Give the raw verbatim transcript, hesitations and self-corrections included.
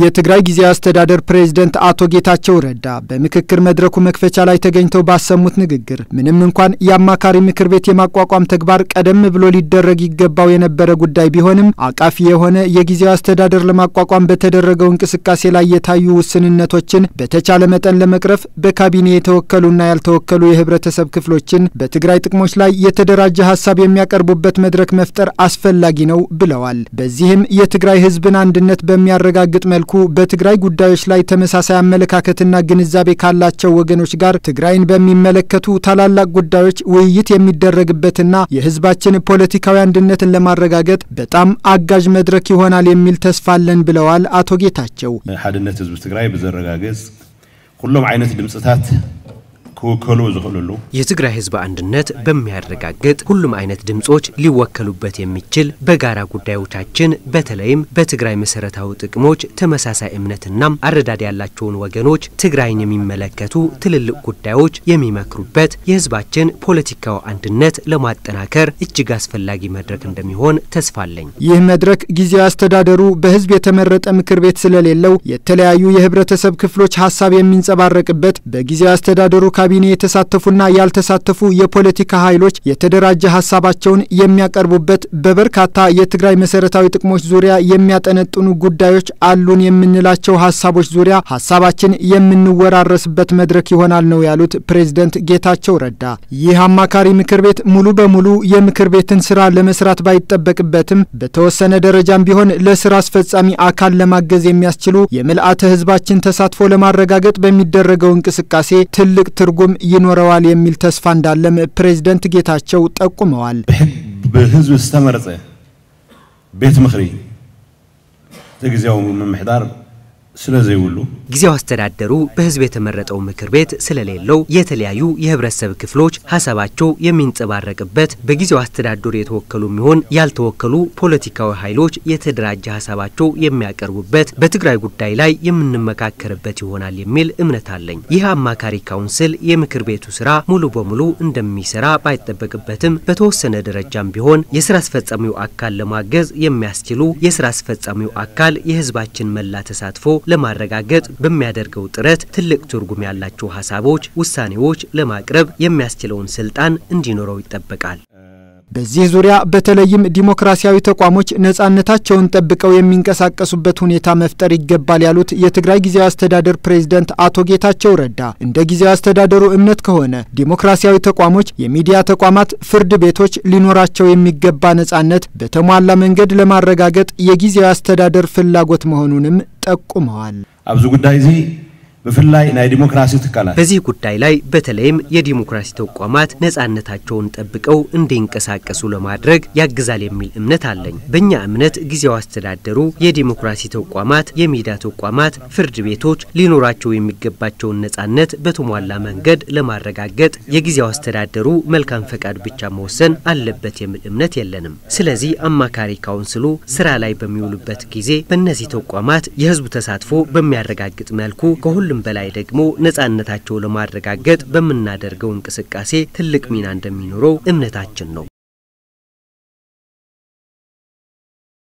የትግራይ ጊዜያዊ አስተዳደር ፕሬዝዳንት አቶ ጌታቸው ረዳ በምክክር መድረኩ መክፈቻ ላይ ተገኝተው ባሰሙት ንግግር ምንም እንኳን ያማካሪ ምክር ቤት የማቋቋም ተግባር ቀደም ብሎ ሊደረግ ይገባው የነበረ ጉዳይ ቢሆንም አቃፊ የሆነ የጊዜያዊ አስተዳደር ለማቋቋም በተደረገው እንቅስቃሴ ላይ የታዩ ውስንነቶችን በተቻለ መጠን ለመቅረፍ በካቢኔ የተወከሉና ያልተወከሉ የህብረተሰብ ክፍሎችን በትግራይ ጥቅሞች ላይ የተደራጀ ሐሳብ የሚያቀርቡበት መድረክ መፍጠር አስፈላጊ ነው ብለዋል። በዚህም የትግራይ ህዝብን አንድነት በሚያረጋግጥ በትግራይ ጉዳዮች ላይ ተመሳሳይ አመለካከትና ግንዛቤ ካላቸው ወገኖች ጋር ትግራይን በሚመለከቱ ታላላቅ ጉዳዮች ውይይት የሚደረግበትና የህዝባችን ፖለቲካዊ አንድነትን ለማረጋገጥ በጣም አጋዥ መድረክ ይሆናል የሚል ተስፋ አለን ብለዋል አቶ ጌታቸው። ሓድነት ህዝብ ትግራይ በዘረጋገጽ ሁሉም አይነት ድምጽታት የትግራይ ህዝብ አንድነት በሚያረጋግጥ ሁሉም አይነት ድምጾች ሊወከሉበት የሚችል በጋራ ጉዳዮቻችን በተለይም በትግራይ መሰረታዊ ጥቅሞች ተመሳሳይ እምነትና አረዳድ ያላቸውን ወገኖች ትግራይን የሚመለከቱ ትልልቅ ጉዳዮች የሚመክሩበት የህዝባችን ፖለቲካዊ አንድነት ለማጠናከር እጅግ አስፈላጊ መድረክ እንደሚሆን ተስፋ አለኝ። ይህ መድረክ ጊዜያዊ አስተዳደሩ በህዝብ የተመረጠ ምክር ቤት ስለሌለው የተለያዩ የህብረተሰብ ክፍሎች ሐሳብ የሚንጸባረቅበት በጊዜያዊ አስተዳደሩ ካቢኔ የተሳተፉና ያልተሳተፉ የፖለቲካ ኃይሎች የተደራጀ ሐሳባቸውን የሚያቀርቡበት በበርካታ የትግራይ መሰረታዊ ጥቅሞች ዙሪያ የሚያጠነጥኑ ጉዳዮች አሉን የምንላቸው ሐሳቦች ዙሪያ ሐሳባችን የምንወራረስበት መድረክ ይሆናል ነው ያሉት ፕሬዝዳንት ጌታቸው ረዳ። ይህ አማካሪ ምክር ቤት ሙሉ በሙሉ የምክር ቤትን ስራ ለመስራት ባይጠበቅበትም በተወሰነ ደረጃም ቢሆን ለስራ አስፈጻሚ አካል ለማገዝ የሚያስችሉ የምልአተ ህዝባችን ተሳትፎ ለማረጋገጥ በሚደረገው እንቅስቃሴ ትልቅ ትርጉም ይኖረዋል የሚል ተስፋ እንዳለም ፕሬዝዳንት ጌታቸው ጠቁመዋል። በህዝብ ተመረጸ ቤት ምክሪ ተግዚያው መምሕዳር ስለዚህ ሁሉ ጊዜያዊ አስተዳደሩ በህዝብ የተመረጠው ምክር ቤት ስለሌለው የተለያዩ የህብረተሰብ ክፍሎች ሐሳባቸው የሚንጸባረቅበት በጊዜያዊ አስተዳደሩ የተወከሉ የሚሆን ያልተወከሉ ፖለቲካዊ ኃይሎች የተደራጀ ሐሳባቸው የሚያቀርቡበት በትግራይ ጉዳይ ላይ የምንመካከርበት ይሆናል የሚል እምነት አለኝ። ይህ አማካሪ ካውንስል የምክር ቤቱ ስራ ሙሉ በሙሉ እንደሚሰራ ባይጠበቅበትም በተወሰነ ደረጃም ቢሆን የሥራ አስፈጻሚው አካል ለማገዝ የሚያስችሉ የሥራ አስፈጻሚው አካል የህዝባችን መላ ተሳትፎ ለማረጋገጥ በሚያደርገው ጥረት ትልቅ ትርጉም ያላቸው ሐሳቦች ውሳኔዎች ለማቅረብ የሚያስችለውን ስልጣን እንዲኖረው ይጠበቃል። በዚህ ዙሪያ በተለይም ዲሞክራሲያዊ ተቋሞች ነጻነታቸውን ጠብቀው የሚንቀሳቀሱበት ሁኔታ መፍጠር ይገባል ያሉት የትግራይ ጊዜያዊ አስተዳደር ፕሬዝዳንት አቶ ጌታቸው ረዳ እንደ ጊዜያዊ አስተዳደሩ እምነት ከሆነ ዲሞክራሲያዊ ተቋሞች፣ የሚዲያ ተቋማት፣ ፍርድ ቤቶች ሊኖራቸው የሚገባ ነጻነት በተሟላ መንገድ ለማረጋገጥ የጊዜያዊ አስተዳደር ፍላጎት መሆኑንም ጠቁመዋል። አብዙ ጉዳይ እዚ በፍላይ ናይ ዲሞክራሲ ተካላት በዚህ ጉዳይ ላይ በተለይም የዲሞክራሲ ተቋማት ነጻነታቸውን ጠብቀው እንዲንቀሳቀሱ ለማድረግ ያግዛል የሚል እምነት አለኝ። በእኛ እምነት ጊዜያዊ አስተዳደሩ የዲሞክራሲ ተቋማት፣ የሚዲያ ተቋማት፣ ፍርድ ቤቶች ሊኖራቸው የሚገባቸውን ነጻነት በተሟላ መንገድ ለማረጋገጥ የጊዜያዊ አስተዳደሩ መልካም ፈቃድ ብቻ መወሰን አለበት የሚል እምነት የለንም። ስለዚህ አማካሪ ካውንስሉ ስራ ላይ በሚውሉበት ጊዜ በእነዚህ ተቋማት የህዝቡ ተሳትፎ በሚያረጋግጥ መልኩ ከሁሉ በላይ ደግሞ ነጻነታቸው ለማረጋገጥ በመናደርገው እንቅስቃሴ ትልቅ ሚና እንደሚኖረው እምነታችን ነው።